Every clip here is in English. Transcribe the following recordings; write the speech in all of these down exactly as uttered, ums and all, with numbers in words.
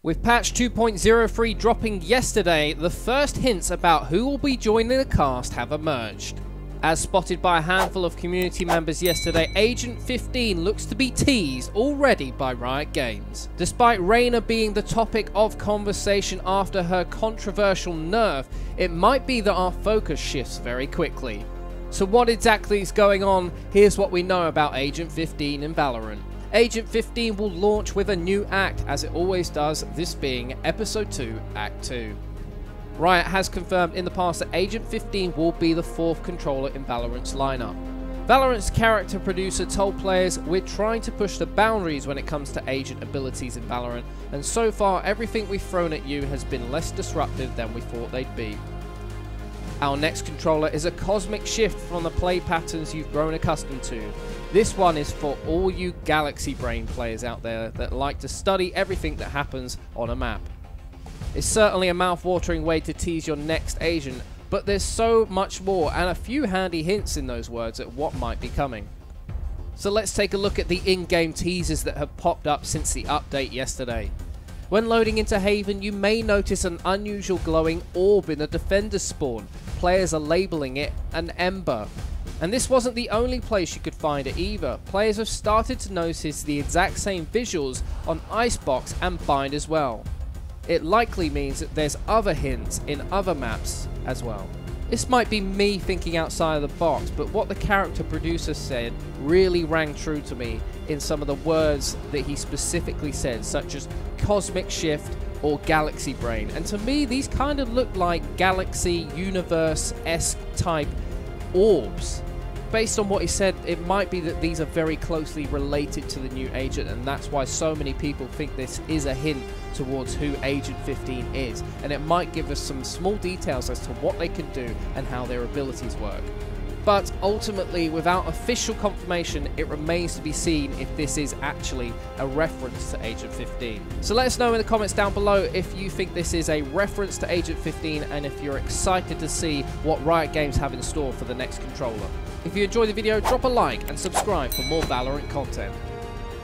With patch two point oh three dropping yesterday, the first hints about who will be joining the cast have emerged. As spotted by a handful of community members yesterday, Agent fifteen looks to be teased already by Riot Games. Despite Reyna being the topic of conversation after her controversial nerf, it might be that our focus shifts very quickly. So what exactly is going on? Here's what we know about Agent fifteen in Valorant. Agent fifteen will launch with a new act, as it always does, this being Episode two, Act two. Riot has confirmed in the past that Agent fifteen will be the fourth controller in Valorant's lineup. Valorant's character producer told players, "We're trying to push the boundaries when it comes to agent abilities in Valorant, and so far everything we've thrown at you has been less disruptive than we thought they'd be. Our next controller is a cosmic shift from the play patterns you've grown accustomed to. This one is for all you Galaxy Brain players out there that like to study everything that happens on a map." It's certainly a mouth-watering way to tease your next agent, but there's so much more and a few handy hints in those words at what might be coming. So let's take a look at the in-game teasers that have popped up since the update yesterday. When loading into Haven, you may notice an unusual glowing orb in the defender's spawn. Players are labeling it an ember. And this wasn't the only place you could find it either. Players have started to notice the exact same visuals on Icebox and Bind as well. It likely means that there's other hints in other maps as well. This might be me thinking outside of the box, but what the character producer said really rang true to me in some of the words that he specifically said, such as cosmic shift or galaxy brain. And to me, these kind of look like galaxy universe-esque type orbs. Based on what he said, it might be that these are very closely related to the new agent, and that's why so many people think this is a hint towards who Agent fifteen is, and it might give us some small details as to what they can do and how their abilities work. But ultimately, without official confirmation, it remains to be seen if this is actually a reference to Agent fifteen. So let us know in the comments down below if you think this is a reference to Agent fifteen and if you're excited to see what Riot Games have in store for the next controller. If you enjoyed the video, drop a like and subscribe for more Valorant content.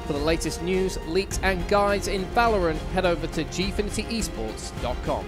For the latest news, leaks and guides in Valorant, head over to Gfinity Esports dot com.